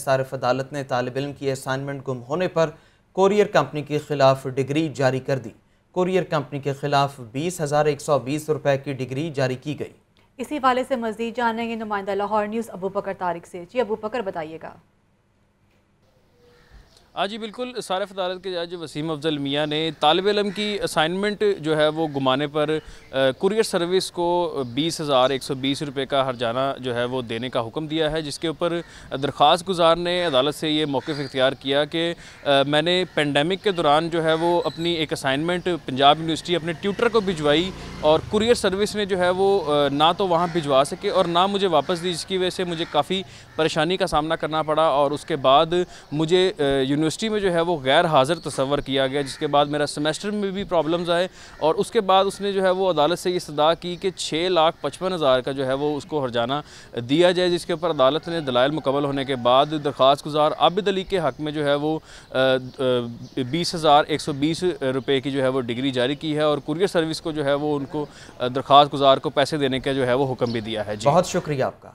सारिफ अदालत ने तालिब इल्म की असाइनमेंट गुम होने पर कोरियर कंपनी के खिलाफ डिग्री जारी कर दी। कोरियर कंपनी के खिलाफ 20,120 रुपए की डिग्री जारी की गई। इसी हवाले से मज़ीद जानेंगे नुमाइंदा लाहौर न्यूज़ अबू बकर तारिक से। जी अबू बकर बताइएगा। जी बिल्कुल, सारिफ अदालत के जज वसीम अफजल मियाँ ने तालिब इल्म की असाइनमेंट जो है वो गुमाने पर कुरियर सर्विस को 20,120 रुपये का हर्जाना जो है वो देने का हुक्म दिया है, जिसके ऊपर दरख्वास्त गुजार ने अदालत से ये मौक़िफ़ इख्तियार किया कि मैंने पेंडेमिक के दौरान जो है वो अपनी एक असाइनमेंट पंजाब यूनिवर्सिटी अपने ट्यूटर को भिजवाई और कुरियर सर्विस ने जो है वो ना तो वहाँ भिजवा सके और ना मुझे वापस दी, जिसकी वजह से मुझे काफ़ी परेशानी का सामना करना पड़ा और उसके बाद मुझे यूनिवर्सिटी में जो है वो गैर हाज़िर तस्वर किया गया, जिसके बाद मेरा सेमेस्टर में भी प्रॉब्लम्स आए। और उसके बाद उसने जो है वो अदालत से ये सदा की कि 6,55,000 का जो है वो उसको हर्जाना दिया जाए, जिसके ऊपर अदालत ने दलाइल मुकम्मल होने के बाद दरख्वास्त गुजार आबिद अली के हक़ में जो है वो 20,120 रुपये की जो है वो डिग्री जारी की है और कुरियर सर्विस को जो है वो उनको दरख्वास्त गुजार को पैसे देने का जो है वो हुक्म भी दिया है। जी बहुत शुक्रिया आपका।